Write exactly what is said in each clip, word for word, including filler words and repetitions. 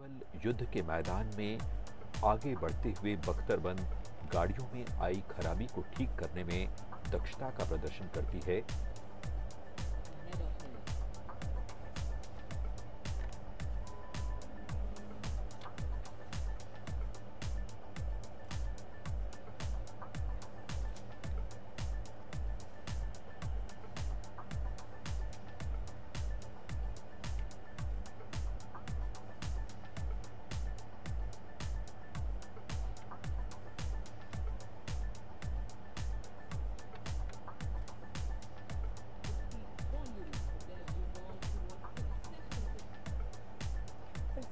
केवल युद्ध के मैदान में आगे बढ़ते हुए बख्तरबंद गाड़ियों में आई खराबी को ठीक करने में दक्षता का प्रदर्शन करती है।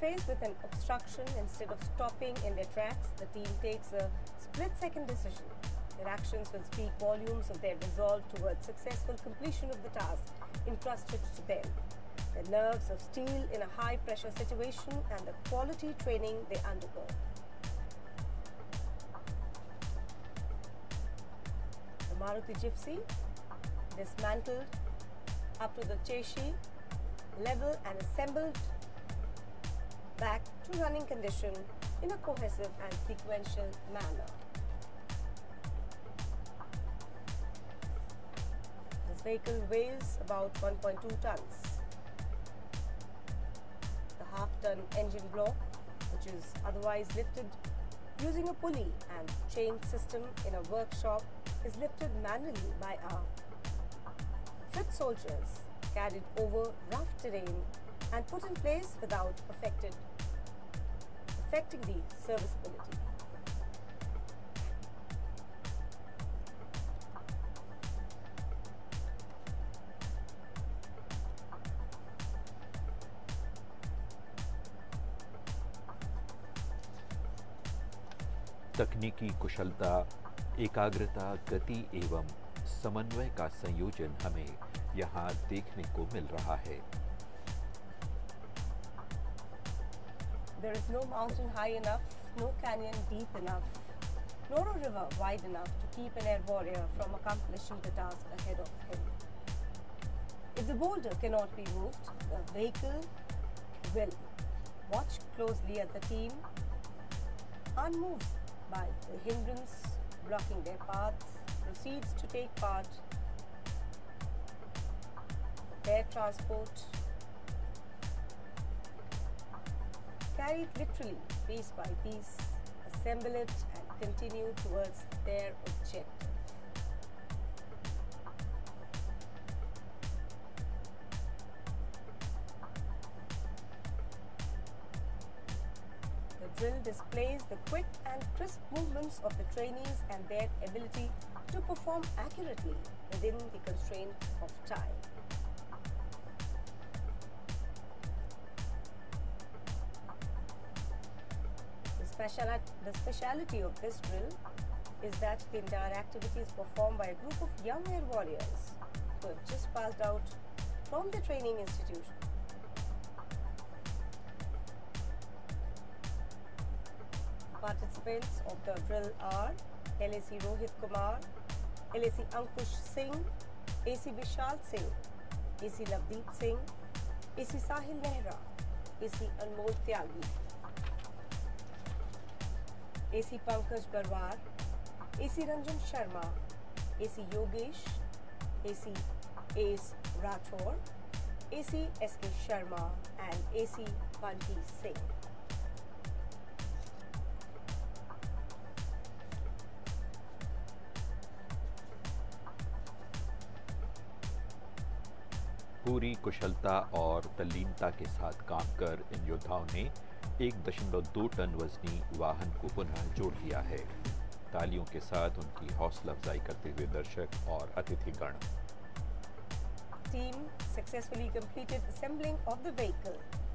Faced with an obstruction, instead of stopping in their tracks, the team takes a split-second decision. Their actions will speak volumes of their resolve towards successful completion of the task entrusted to them. The nerves of steel in a high-pressure situation and the quality training they undergo. The Maruti Gypsy dismantled up to the Cheshi level and assembled back to running condition in a cohesive and sequential manner. This vehicle weighs about one point two tons. The half-ton engine block, which is otherwise lifted using a pulley and chain system in a workshop, is lifted manually by our foot soldiers, carried over rough terrain and put in place without affected, affecting the serviceability. तकनीकी कुशलता, एकाग्रता, गति एवं समन्वय का संयोजन हमें यहाँ देखने को मिल रहा है। There is no mountain high enough, no canyon deep enough, nor a river wide enough to keep an air warrior from accomplishing the task ahead of him. If the boulder cannot be moved, the vehicle will. Watch closely as the team, unmoved by the hindrance blocking their paths, proceeds to take part their transport, carried literally, piece by piece, assemble it and continue towards their objective. The drill displays the quick and crisp movements of the trainees and their ability to perform accurately within the constraint of time. The speciality of this drill is that the entire activity is performed by a group of young air warriors who have just passed out from the training institution. The participants of the drill are L A C Rohit Kumar, L A C Ankush Singh, A C Vishal Singh, A C Labdeep Singh, A C Sahil Nehra, A C Anmol Tyagi, A C Pankaj Barwar, A C Ranjan Sharma, A C Yogesh, A C A S Rathore, A C S K Sharma and A C Panti Singh. पूरी कुशलता और तल्लीनता के साथ काम कर इन योद्धाओं ने एक दशमलव दो टन वजनी वाहन को पुनः जोड़ दिया है। तालियों के साथ उनकी हौसला अफजाई करते हुए दर्शक और अतिथिगण। Team successfully completed assembling of the vehicle.